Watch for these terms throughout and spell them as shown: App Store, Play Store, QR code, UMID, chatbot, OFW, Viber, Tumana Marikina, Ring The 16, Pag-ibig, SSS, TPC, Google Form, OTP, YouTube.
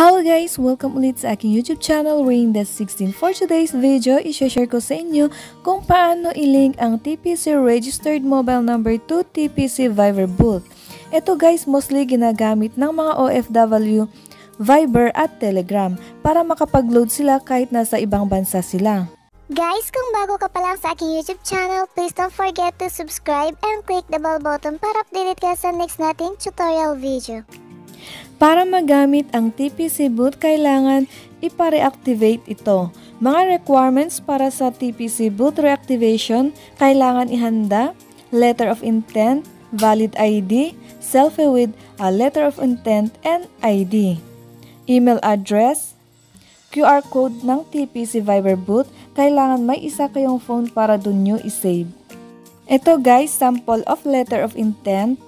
Hello guys! Welcome ulit sa aking YouTube channel, Ring The 16. For today's video, i-share ko sa inyo kung paano i-link ang TPC registered mobile number to TPC Viber booth. Ito guys, mostly ginagamit ng mga OFW, Viber at Telegram para makapag-load sila kahit nasa ibang bansa sila. Guys, kung bago ka pa lang sa aking YouTube channel, please don't forget to subscribe and click the bell button para updated ka sa next nating tutorial video. Para magamit ang TPC booth, kailangan ipa-reactivate ito. Mga requirements para sa TPC booth reactivation, kailangan ihanda letter of intent, valid ID, selfie with a letter of intent and ID, email address, QR code ng TPC Viber booth. Kailangan may isa kayong phone para dun nyo isave. Ito guys, sample of letter of intent.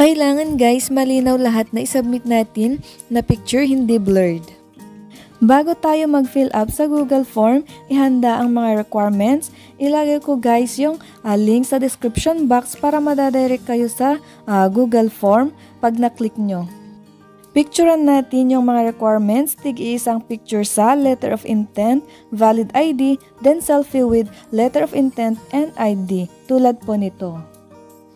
Kailangan guys, malinaw lahat na isubmit natin na picture, hindi blurred. Bago tayo mag-fill up sa Google Form, ihanda ang mga requirements. Ilagay ko guys yung link sa description box para madadirect kayo sa Google Form pag na-click nyo. Picturean natin yung mga requirements, tig-iisang picture sa letter of intent, valid ID, then selfie with letter of intent and ID, tulad po nito.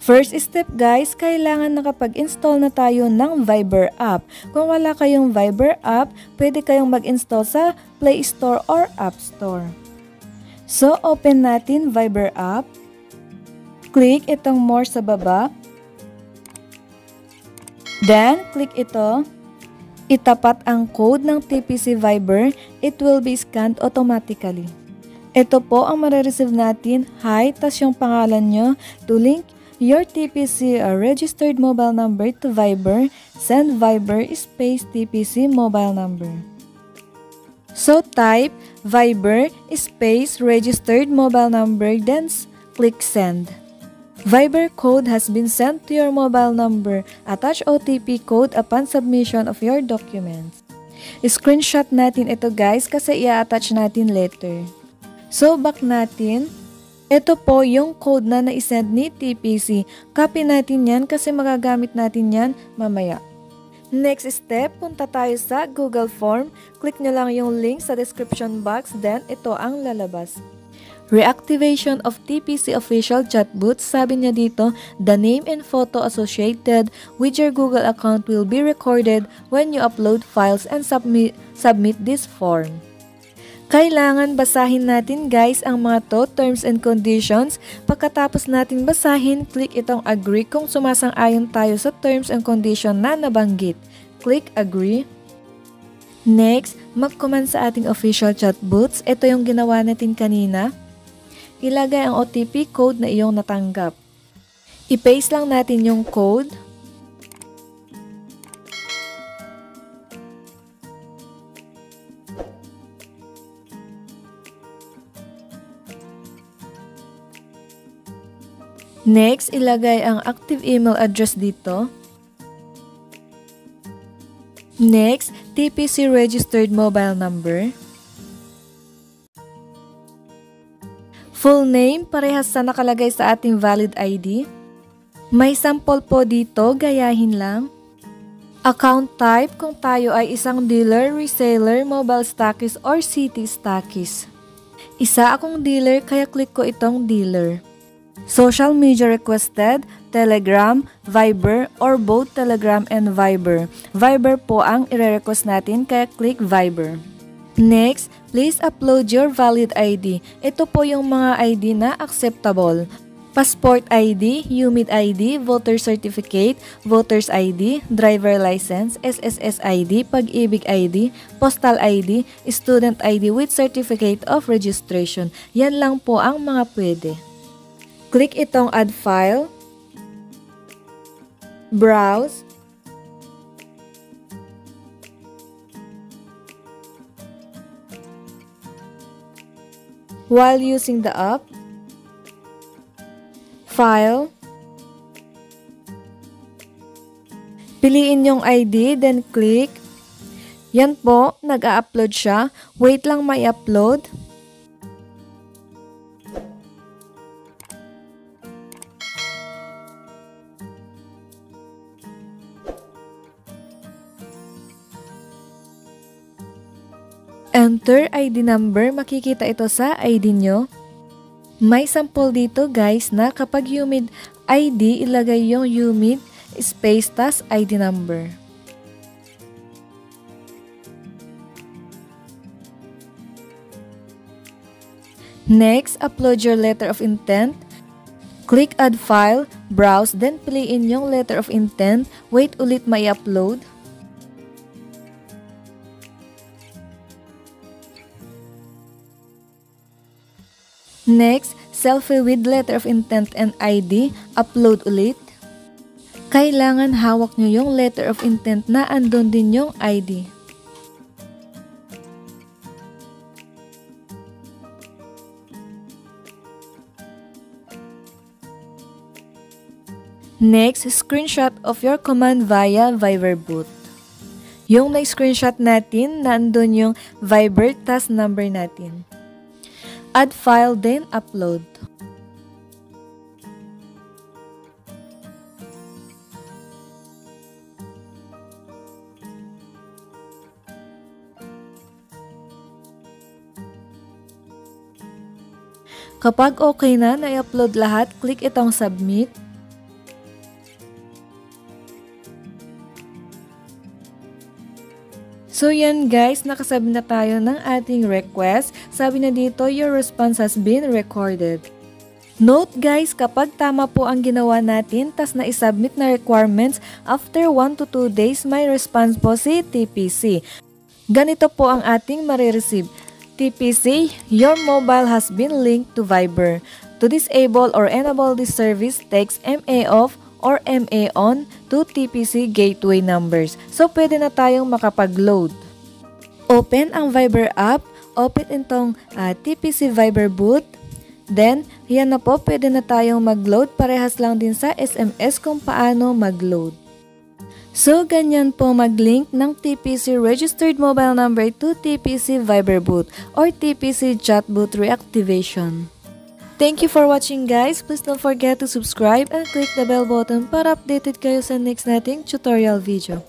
First step guys, kailangan nakapag-install na tayo ng Viber app. Kung wala kayong Viber app, pwede kayong mag-install sa Play Store or App Store. So, open natin Viber app. Click itong more sa baba. Then, click ito. Itapat ang code ng TPC Viber. It will be scanned automatically. Ito po ang marireceive natin. Hi, tas yung pangalan nyo. To link your TPC registered mobile number to Viber, send Viber space TPC mobile number. So, type Viber space registered mobile number, then click send. Viber code has been sent to your mobile number. Attach OTP code upon submission of your documents. Screenshot natin ito guys kasi i-attach natin later. So back natin. Ito po yung code na naisend ni TPC. Copy natin yan kasi magagamit natin yan mamaya. Next step, punta tayo sa Google Form. Click nyo lang yung link sa description box, then ito ang lalabas. Reactivation of TPC official chat booth. Sabi niya dito, the name and photo associated with your Google account will be recorded when you upload files and submit this form. Kailangan basahin natin guys ang mga to, terms and conditions. Pagkatapos natin basahin, click itong agree kung sumasang-ayon tayo sa terms and condition na nabanggit. Click agree. Next, mag-command sa ating official chat booths. Ito yung ginawa natin kanina. Ilagay ang OTP code na iyong natanggap. I-paste lang natin yung code. Next, ilagay ang active email address dito. Next, TPC registered mobile number. Full name, parehas sa nakalagay sa ating valid ID. May sample po dito, gayahin lang. Account type, kung tayo ay isang dealer, reseller, mobile stockist, or city stockist. Isa akong dealer, kaya click ko itong dealer. Social media requested, Telegram, Viber, or both Telegram and Viber. Viber po ang i-request natin, kaya click Viber. Next, please upload your valid ID. Ito po yung mga ID na acceptable. Passport ID, UMID ID, Voter Certificate, Voter's ID, Driver License, SSS ID, Pag-ibig ID, Postal ID, Student ID with Certificate of Registration. Yan lang po ang mga pwede. Click itong Add File, Browse, while using the app, File, piliin yung ID, then click. Yan po, nag-a-upload siya. Wait lang may upload. Enter ID number, makikita ito sa ID nyo. May sample dito guys na kapag UMID ID, ilagay yung UMID space tas ID number. Next, upload your letter of intent. Click Add File, Browse, then play in yung letter of intent. Wait ulit mai-upload. Next, selfie with letter of intent and ID, upload ulit. Kailangan hawak nyo yung letter of intent na andun din yung ID. Next, screenshot of your command via Viber bot. Yung na-screenshot natin, nandun yung Viber task number natin. Add file, then upload. Kapag okay na, na-upload lahat, click itong submit. So yan guys, nakasubmit na tayo ng ating request. Sabi na dito, your response has been recorded. Note guys, kapag tama po ang ginawa natin, tas na-submit na requirements, after 1 to 2 days, may response po si TPC. Ganito po ang ating marireceive. TPC, your mobile has been linked to Viber. To disable or enable this service, text MA off or MA on to TPC gateway numbers. So, pwede na tayong makapag-load. Open ang Viber app. Open itong TPC Viber bot. Then, yan na po, pwede na tayong mag-load. Parehas lang din sa SMS kung paano mag-load. So, ganyan po mag-link ng TPC registered mobile number to TPC Viber bot or TPC chatbot reactivation. Thank you for watching guys. Please don't forget to subscribe and click the bell button para updated kayo sa next nating tutorial video.